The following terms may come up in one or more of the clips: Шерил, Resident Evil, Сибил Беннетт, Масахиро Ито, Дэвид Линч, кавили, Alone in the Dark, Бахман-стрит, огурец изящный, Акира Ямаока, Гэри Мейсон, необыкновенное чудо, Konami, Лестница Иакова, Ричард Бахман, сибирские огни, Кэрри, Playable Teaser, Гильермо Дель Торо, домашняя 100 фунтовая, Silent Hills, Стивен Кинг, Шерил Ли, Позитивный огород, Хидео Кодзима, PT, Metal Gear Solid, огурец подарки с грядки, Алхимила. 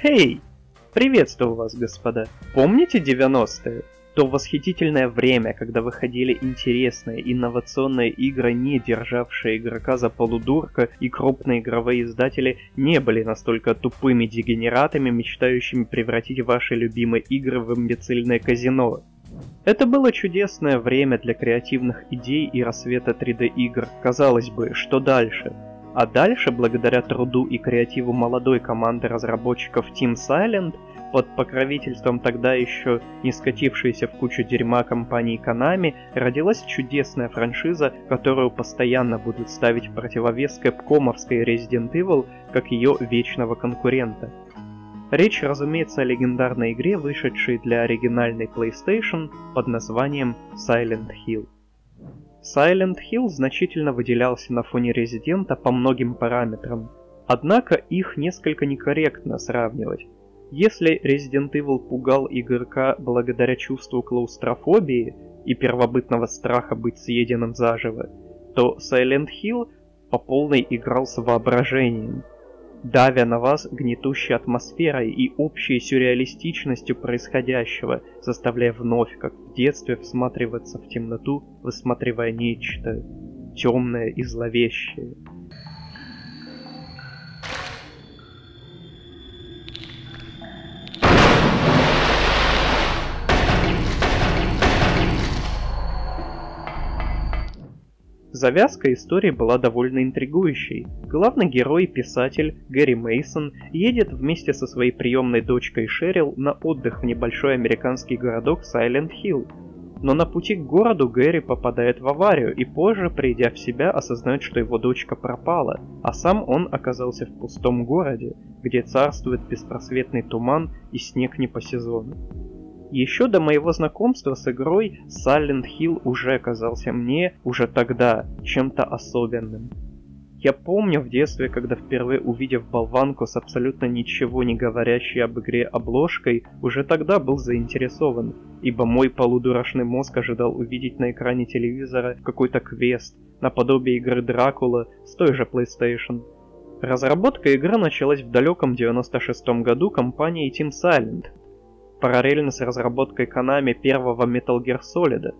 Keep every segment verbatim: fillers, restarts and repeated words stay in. Хей! Приветствую вас, господа! Помните девяностые? То восхитительное время, когда выходили интересные, инновационные игры, не державшие игрока за полудурка, и крупные игровые издатели не были настолько тупыми дегенератами, мечтающими превратить ваши любимые игры в имбецильное казино. Это было чудесное время для креативных идей и рассвета три дэ игр. Казалось бы, что дальше? А дальше, благодаря труду и креативу молодой команды разработчиков Team Silent, под покровительством тогда еще не скатившейся в кучу дерьма компании Konami, родилась чудесная франшиза, которую постоянно будут ставить в противовес кэпкомовской Resident Evil как ее вечного конкурента. Речь, разумеется, о легендарной игре, вышедшей для оригинальной PlayStation под названием Silent Hill. Silent Hill значительно выделялся на фоне Resident по многим параметрам, однако их несколько некорректно сравнивать. Если Resident Evil пугал игрока благодаря чувству клаустрофобии и первобытного страха быть съеденным заживо, то Silent Hill по полной игрался воображением, давя на вас гнетущей атмосферой и общей сюрреалистичностью происходящего, заставляя вновь, как в детстве, всматриваться в темноту, высматривая нечто темное и зловещее. Завязка истории была довольно интригующей. Главный герой и писатель Гэри Мейсон едет вместе со своей приемной дочкой Шерил на отдых в небольшой американский городок Silent Hill. Но на пути к городу Гэри попадает в аварию и позже, придя в себя, осознает, что его дочка пропала, а сам он оказался в пустом городе, где царствует беспросветный туман и снег не по сезону. Еще до моего знакомства с игрой Silent Hill уже казался мне уже тогда чем-то особенным. Я помню в детстве, когда впервые увидев болванку с абсолютно ничего не говорящей об игре обложкой, уже тогда был заинтересован, ибо мой полудурашный мозг ожидал увидеть на экране телевизора какой-то квест, наподобие игры Дракула с той же PlayStation. Разработка игры началась в далеком девяносто шестом году компанией Team Silent, параллельно с разработкой Konami первого Metal Gear Solid.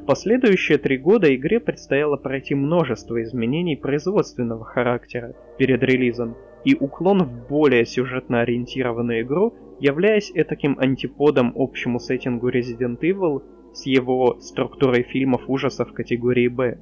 В последующие три года игре предстояло пройти множество изменений производственного характера перед релизом и уклон в более сюжетно ориентированную игру, являясь этаким антиподом общему сеттингу Resident Evil с его структурой фильмов ужасов категории Б.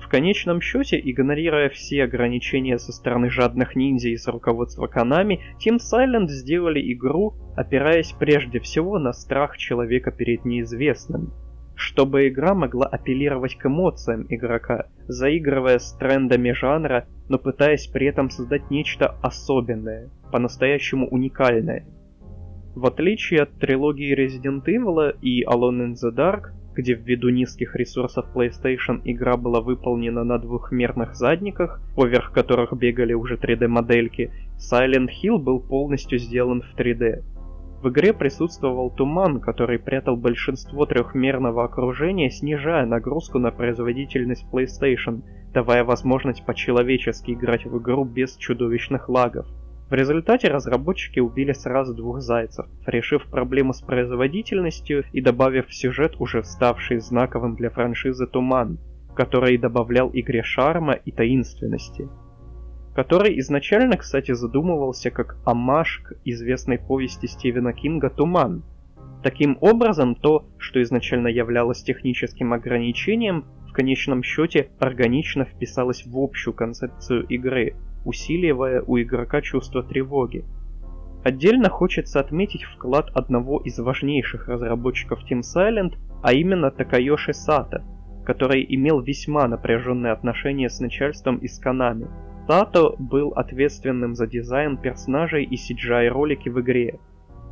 В конечном счете, игнорируя все ограничения со стороны жадных ниндзя и с руководства Konami, Team Silent сделали игру, опираясь прежде всего на страх человека перед неизвестным, чтобы игра могла апеллировать к эмоциям игрока, заигрывая с трендами жанра, но пытаясь при этом создать нечто особенное, по-настоящему уникальное. В отличие от трилогии Resident Evil и Alone in the Dark, где ввиду низких ресурсов PlayStation игра была выполнена на двухмерных задниках, поверх которых бегали уже три дэ модельки, Silent Hill был полностью сделан в три дэ. В игре присутствовал туман, который прятал большинство трехмерного окружения, снижая нагрузку на производительность PlayStation, давая возможность по-человечески играть в игру без чудовищных лагов. В результате разработчики убили сразу двух зайцев, решив проблему с производительностью и добавив в сюжет уже ставший знаковым для франшизы туман, который добавлял игре шарма и таинственности. Который изначально, кстати, задумывался как оммаж к известной повести Стивена Кинга «Туман». Таким образом, то, что изначально являлось техническим ограничением, в конечном счете органично вписалось в общую концепцию игры, усиливая у игрока чувство тревоги. Отдельно хочется отметить вклад одного из важнейших разработчиков Team Silent, а именно Такаёши Сато, который имел весьма напряженные отношения с начальством и с Konami. Сато был ответственным за дизайн персонажей и си джи ай-ролики в игре.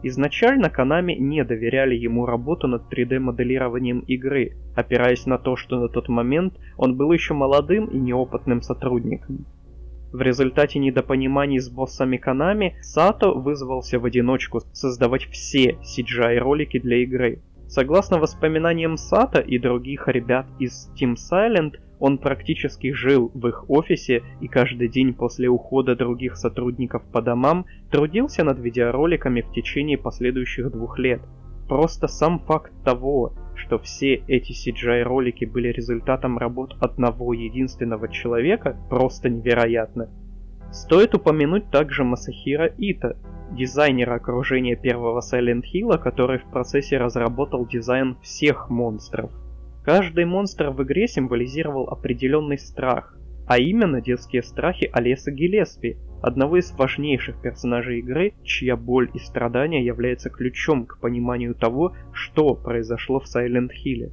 Изначально Konami не доверяли ему работу над три дэ моделированием игры, опираясь на то, что на тот момент он был еще молодым и неопытным сотрудником. В результате недопониманий с боссами Konami, Сато вызвался в одиночку создавать все си джи ай-ролики для игры. Согласно воспоминаниям Сато и других ребят из Team Silent, Он практически жил в их офисе и каждый день после ухода других сотрудников по домам трудился над видеороликами в течение последующих двух лет. Просто сам факт того, что все эти си джи ай-ролики были результатом работ одного единственного человека, просто невероятно. Стоит упомянуть также Масахиро Ито, дизайнера окружения первого Silent Hill'а, который в процессе разработал дизайн всех монстров. Каждый монстр в игре символизировал определенный страх, а именно детские страхи Алисы Гиллеспи, одного из важнейших персонажей игры, чья боль и страдания являются ключом к пониманию того, что произошло в Silent Hill'е.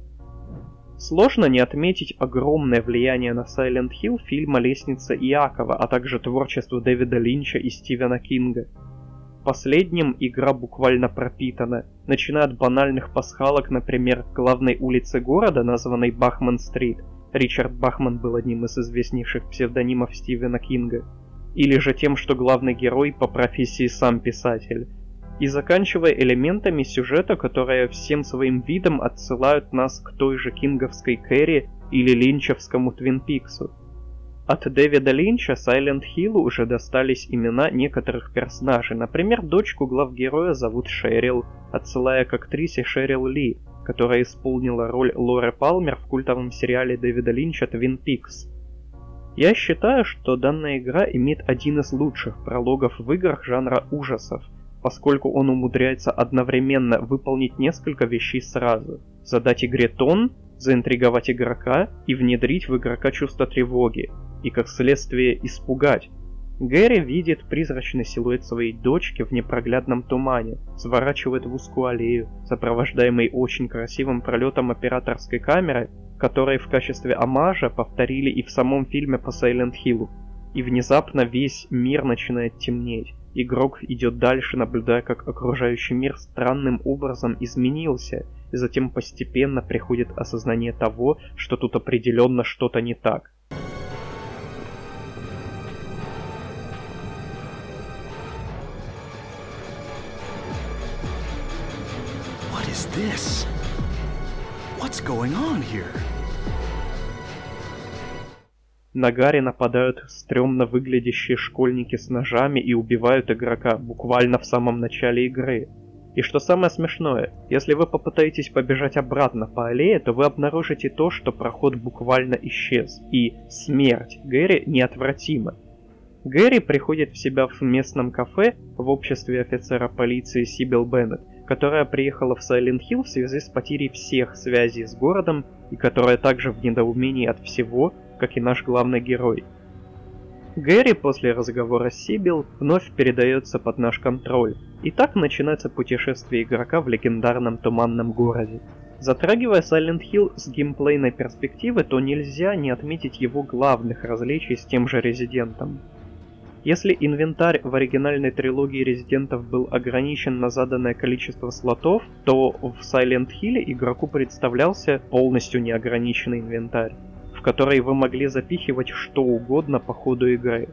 Сложно не отметить огромное влияние на Silent Hill фильма «Лестница Иакова», а также творчество Дэвида Линча и Стивена Кинга. Последним игра буквально пропитана, начиная от банальных пасхалок, например, главной улицы города, названной Бахман-стрит. Ричард Бахман был одним из известнейших псевдонимов Стивена Кинга. Или же тем, что главный герой по профессии сам писатель, и заканчивая элементами сюжета, которые всем своим видом отсылают нас к той же кинговской Кэрри или линчевскому Твин Пиксу. От Дэвида Линча Silent Hill'у уже достались имена некоторых персонажей, например, дочку главгероя зовут Шерил, отсылая к актрисе Шерил Ли, которая исполнила роль Лоры Палмер в культовом сериале Дэвида Линча «Твин Пикс». Я считаю, что данная игра имеет один из лучших прологов в играх жанра ужасов, поскольку он умудряется одновременно выполнить несколько вещей сразу. Задать игре тон, заинтриговать игрока и внедрить в игрока чувство тревоги, и как следствие испугать. Гэри видит призрачный силуэт своей дочки в непроглядном тумане, сворачивает в узкую аллею, сопровождаемый очень красивым пролетом операторской камеры, которые в качестве омажа повторили и в самом фильме по Silent Hill'у. И внезапно весь мир начинает темнеть. Игрок идет дальше, наблюдая, как окружающий мир странным образом изменился, и затем постепенно приходит осознание того, что тут определенно что-то не так. What is this? What's going on here? На Гарри нападают стрёмно выглядящие школьники с ножами и убивают игрока буквально в самом начале игры. И что самое смешное, если вы попытаетесь побежать обратно по аллее, то вы обнаружите то, что проход буквально исчез, и смерть Гэри неотвратима. Гэри приходит в себя в местном кафе в обществе офицера полиции Сибил Беннетт, которая приехала в Silent Hill в связи с потерей всех связей с городом и которая также в недоумении от всего, как и наш главный герой. Гэри после разговора с Сибил вновь передается под наш контроль, и так начинается путешествие игрока в легендарном туманном городе. Затрагивая Silent Hill с геймплейной перспективы, то нельзя не отметить его главных различий с тем же Резидентом. Если инвентарь в оригинальной трилогии Резидентов был ограничен на заданное количество слотов, то в Silent Hill игроку представлялся полностью неограниченный инвентарь, в которые вы могли запихивать что угодно по ходу игры.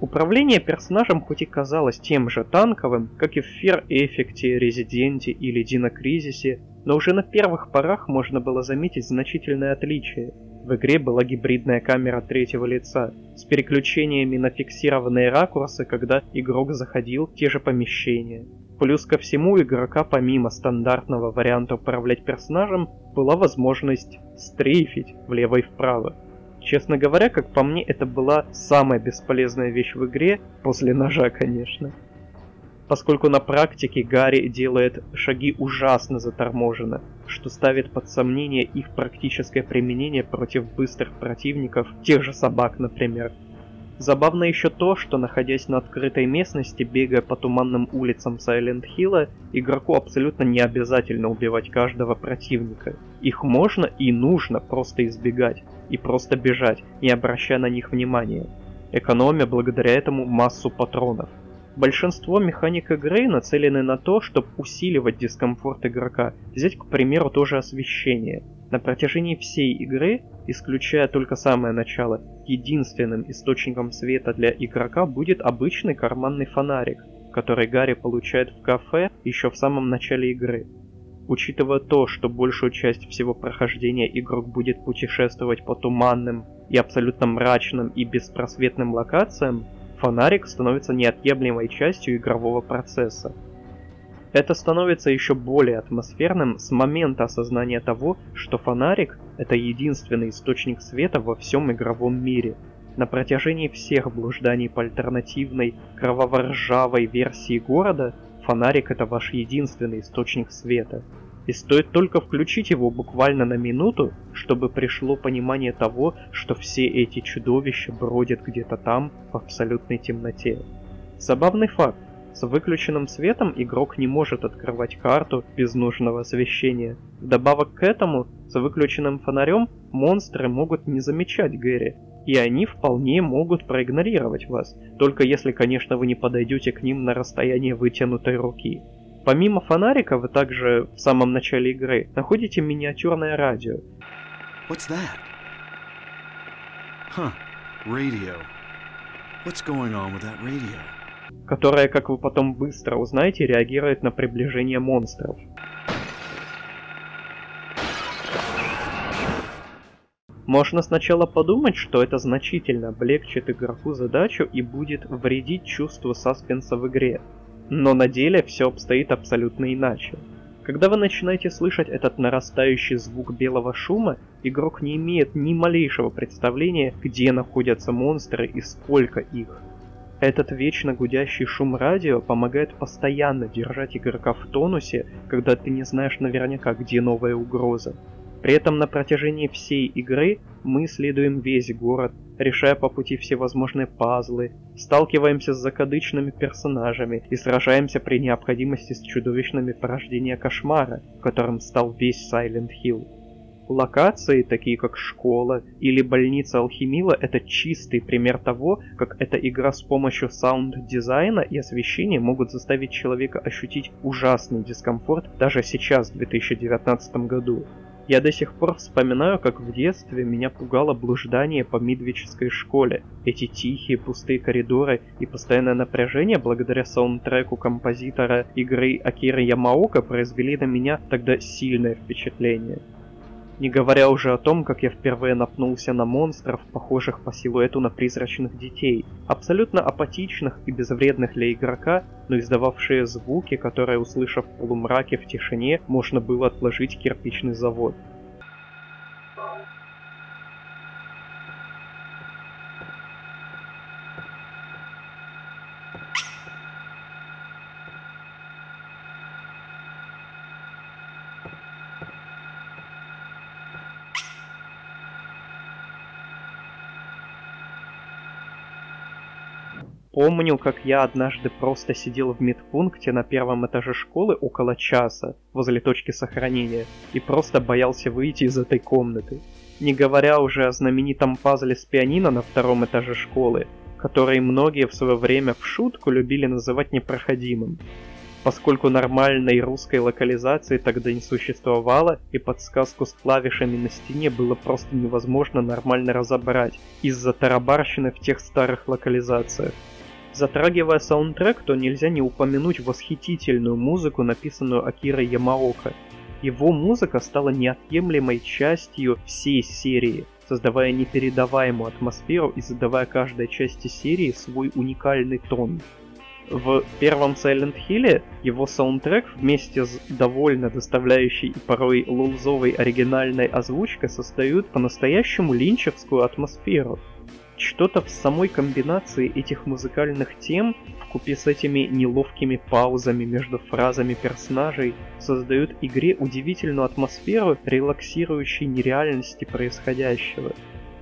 Управление персонажем хоть и казалось тем же танковым, как и в Fear Effect, Resident или Dino Crisis, но уже на первых порах можно было заметить значительное отличие. В игре была гибридная камера третьего лица, с переключениями на фиксированные ракурсы, когда игрок заходил в те же помещения. Плюс ко всему, игрока помимо стандартного варианта управлять персонажем, была возможность стрейфить влево и вправо. Честно говоря, как по мне, это была самая бесполезная вещь в игре, после ножа, конечно. Поскольку на практике Гарри делает шаги ужасно заторможенно, что ставит под сомнение их практическое применение против быстрых противников, тех же собак, например. Забавно еще то, что, находясь на открытой местности, бегая по туманным улицам Silent Hill'а, игроку абсолютно не обязательно убивать каждого противника. Их можно и нужно просто избегать, и просто бежать, не обращая на них внимания, экономя благодаря этому массу патронов. Большинство механик игры нацелены на то, чтобы усиливать дискомфорт игрока, взять, к примеру, тоже освещение. На протяжении всей игры, исключая только самое начало, единственным источником света для игрока будет обычный карманный фонарик, который Гарри получает в кафе еще в самом начале игры. Учитывая то, что большую часть всего прохождения игрок будет путешествовать по туманным и абсолютно мрачным и беспросветным локациям, фонарик становится неотъемлемой частью игрового процесса. Это становится еще более атмосферным с момента осознания того, что фонарик — это единственный источник света во всем игровом мире. На протяжении всех блужданий по альтернативной, кроваво-ржавой версии города фонарик — это ваш единственный источник света. И стоит только включить его буквально на минуту, чтобы пришло понимание того, что все эти чудовища бродят где-то там, в абсолютной темноте. Забавный факт. С выключенным светом игрок не может открывать карту без нужного освещения. Вдобавок к этому, с выключенным фонарем монстры могут не замечать Гэри, и они вполне могут проигнорировать вас, только если, конечно, вы не подойдете к ним на расстояние вытянутой руки. Помимо фонарика, вы также в самом начале игры находите миниатюрное радио. What's that? Huh. Radio. What's going on with that radio? Которое, как вы потом быстро узнаете, реагирует на приближение монстров. Можно сначала подумать, что это значительно облегчит игроку задачу и будет вредить чувству саспенса в игре. Но на деле все обстоит абсолютно иначе. Когда вы начинаете слышать этот нарастающий звук белого шума, игрок не имеет ни малейшего представления, где находятся монстры и сколько их. Этот вечно гудящий шум радио помогает постоянно держать игрока в тонусе, когда ты не знаешь наверняка, где новая угроза. При этом на протяжении всей игры мы исследуем весь город, решая по пути всевозможные пазлы, сталкиваемся с закадычными персонажами и сражаемся при необходимости с чудовищными порождениями кошмара, которым стал весь Silent Hill. Локации, такие как школа или больница Алхимила, это чистый пример того, как эта игра с помощью саунд-дизайна и освещения могут заставить человека ощутить ужасный дискомфорт даже сейчас, в две тысячи девятнадцатом году. Я до сих пор вспоминаю, как в детстве меня пугало блуждание по Мидвической школе. Эти тихие, пустые коридоры и постоянное напряжение благодаря саундтреку композитора игры Акиры Ямаока произвели на меня тогда сильное впечатление. Не говоря уже о том, как я впервые напнулся на монстров, похожих по силуэту на призрачных детей, абсолютно апатичных и безвредных для игрока, но издававшие звуки, которые, услышав в полумраке в тишине, можно было отложить кирпичный завод. Помню, как я однажды просто сидел в медпункте на первом этаже школы около часа, возле точки сохранения, и просто боялся выйти из этой комнаты. Не говоря уже о знаменитом пазле с пианино на втором этаже школы, который многие в свое время в шутку любили называть непроходимым. Поскольку нормальной русской локализации тогда не существовало, и подсказку с клавишами на стене было просто невозможно нормально разобрать из-за тарабарщины в тех старых локализациях. Затрагивая саундтрек, то нельзя не упомянуть восхитительную музыку, написанную Акирой Ямаока. Его музыка стала неотъемлемой частью всей серии, создавая непередаваемую атмосферу и задавая каждой части серии свой уникальный тон. В первом Silent Hill'е его саундтрек вместе с довольно доставляющей и порой лулзовой оригинальной озвучкой создают по-настоящему линчевскую атмосферу. Что-то в самой комбинации этих музыкальных тем, вкупе с этими неловкими паузами между фразами персонажей, создают игре удивительную атмосферу релаксирующей нереальности происходящего.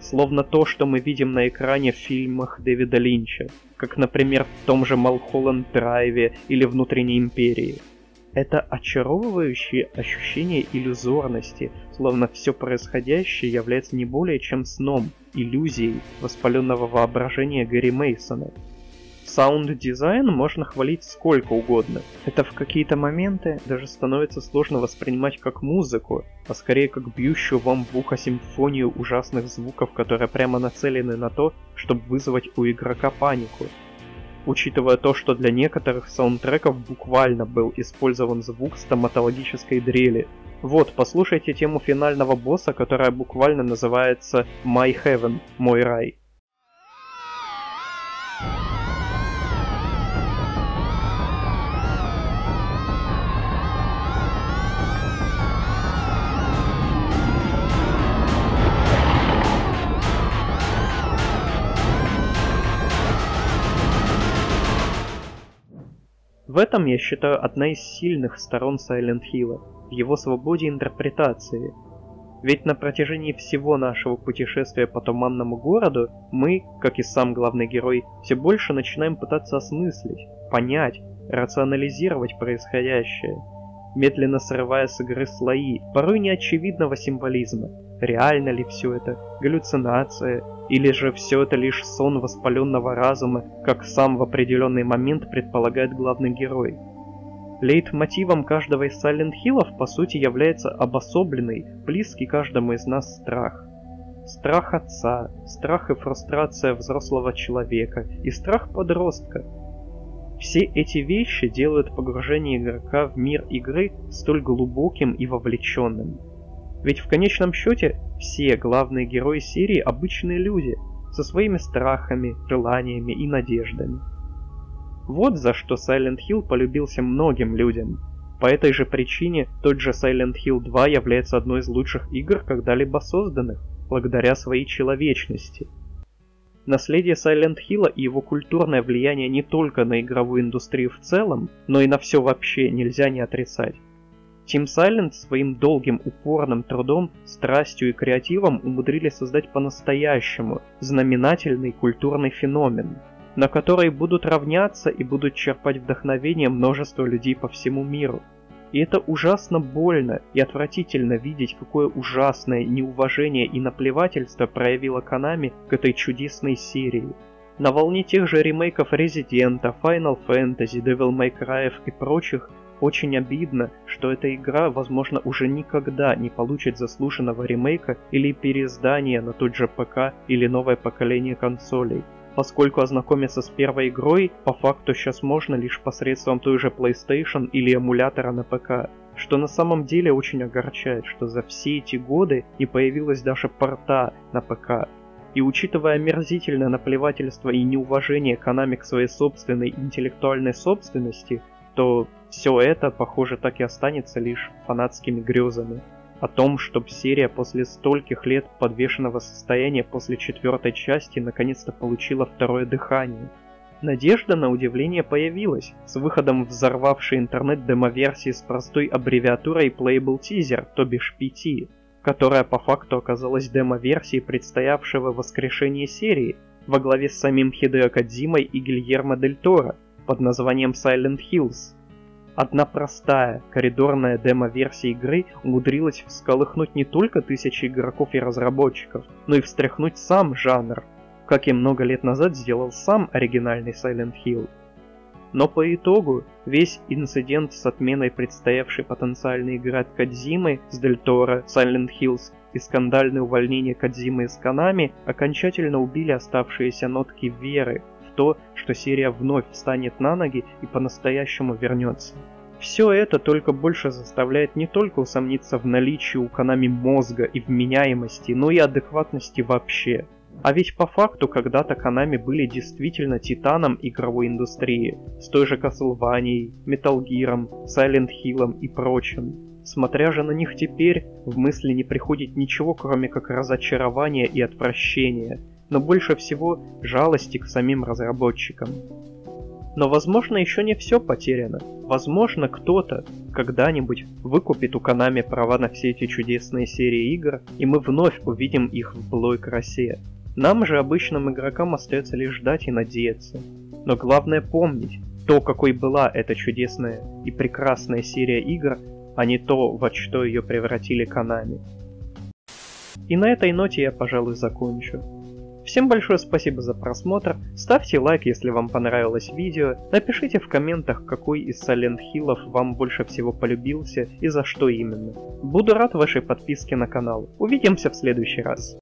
Словно то, что мы видим на экране в фильмах Дэвида Линча, как, например, в том же Малхолланд-Драйве или Внутренней Империи. Это очаровывающее ощущение иллюзорности, словно все происходящее является не более чем сном, иллюзией воспаленного воображения Гэри Мейсона. Саунд-дизайн можно хвалить сколько угодно. Это в какие-то моменты даже становится сложно воспринимать как музыку, а скорее как бьющую вам в ухо симфонию ужасных звуков, которые прямо нацелены на то, чтобы вызвать у игрока панику. учитывая то, что для некоторых саундтреков буквально был использован звук стоматологической дрели. Вот, послушайте тему финального босса, которая буквально называется «My Heaven», «Мой рай». В этом, я считаю, одна из сильных сторон Silent Hill'а, в его свободе интерпретации. Ведь на протяжении всего нашего путешествия по туманному городу мы, как и сам главный герой, все больше начинаем пытаться осмыслить, понять, рационализировать происходящее, медленно срывая с игры слои порой неочевидного символизма. Реально ли все это? Галлюцинация? Или же все это лишь сон воспаленного разума, как сам в определенный момент предполагает главный герой? Лейтмотивом каждого из Silent Hill'ов, по сути, является обособленный, близкий каждому из нас страх. Страх отца, страх и фрустрация взрослого человека, и страх подростка. Все эти вещи делают погружение игрока в мир игры столь глубоким и вовлеченным. Ведь в конечном счете все главные герои серии обычные люди, со своими страхами, желаниями и надеждами. Вот за что Silent Hill полюбился многим людям. По этой же причине тот же Silent Hill два является одной из лучших игр, когда-либо созданных, благодаря своей человечности. Наследие Silent Hill'а и его культурное влияние не только на игровую индустрию в целом, но и на все вообще нельзя не отрицать. Team Silent своим долгим упорным трудом, страстью и креативом умудрились создать по-настоящему знаменательный культурный феномен, на который будут равняться и будут черпать вдохновение множество людей по всему миру. И это ужасно больно и отвратительно видеть, какое ужасное неуважение и наплевательство проявила Konami к этой чудесной серии. На волне тех же ремейков Resident, Final Fantasy, Devil May Cry и прочих, очень обидно, что эта игра, возможно, уже никогда не получит заслуженного ремейка или переиздания на тот же ПК или новое поколение консолей, поскольку ознакомиться с первой игрой по факту сейчас можно лишь посредством той же PlayStation или эмулятора на ПК, что на самом деле очень огорчает, что за все эти годы не появилась даже порта на ПК. И учитывая омерзительное наплевательство и неуважение Konami к своей собственной интеллектуальной собственности, то все это, похоже, так и останется лишь фанатскими грезами. О том, чтобы серия после стольких лет подвешенного состояния после четвертой части наконец-то получила второе дыхание. Надежда, на удивление, появилась с выходом взорвавшей интернет демоверсии с простой аббревиатурой Playable Teaser, то бишь пи ти, которая по факту оказалась демоверсией предстоявшего воскрешения серии во главе с самим Хидео Кодзимой и Гильермо Дель Торо под названием Silent Hills. Одна простая, коридорная демо-версия игры умудрилась всколыхнуть не только тысячи игроков и разработчиков, но и встряхнуть сам жанр, как и много лет назад сделал сам оригинальный Silent Hill. Но по итогу, весь инцидент с отменой предстоявшей потенциальной игры от Кодзимы с Дель Торо, Silent Hills и скандальное увольнение Кодзимы из Konami окончательно убили оставшиеся нотки веры в то, что серия вновь встанет на ноги и по-настоящему вернется. Все это только больше заставляет не только усомниться в наличии у Konami мозга и вменяемости, но и адекватности вообще. А ведь по факту когда-то Konami были действительно титаном игровой индустрии, с той же Castlevania, Metal Gear, Silent Hill и прочим. Смотря же на них теперь, в мысли не приходит ничего, кроме как разочарования и отвращения, но больше всего жалости к самим разработчикам. Но возможно еще не все потеряно. Возможно кто-то когда-нибудь выкупит у Konami права на все эти чудесные серии игр, и мы вновь увидим их в былой красе. Нам же, обычным игрокам, остается лишь ждать и надеяться. Но главное помнить то, какой была эта чудесная и прекрасная серия игр, а не то, во что ее превратили Konami. И на этой ноте я, пожалуй, закончу. Всем большое спасибо за просмотр, ставьте лайк, если вам понравилось видео, напишите в комментах, какой из Silent Hill'ов вам больше всего полюбился и за что именно. Буду рад вашей подписке на канал, увидимся в следующий раз.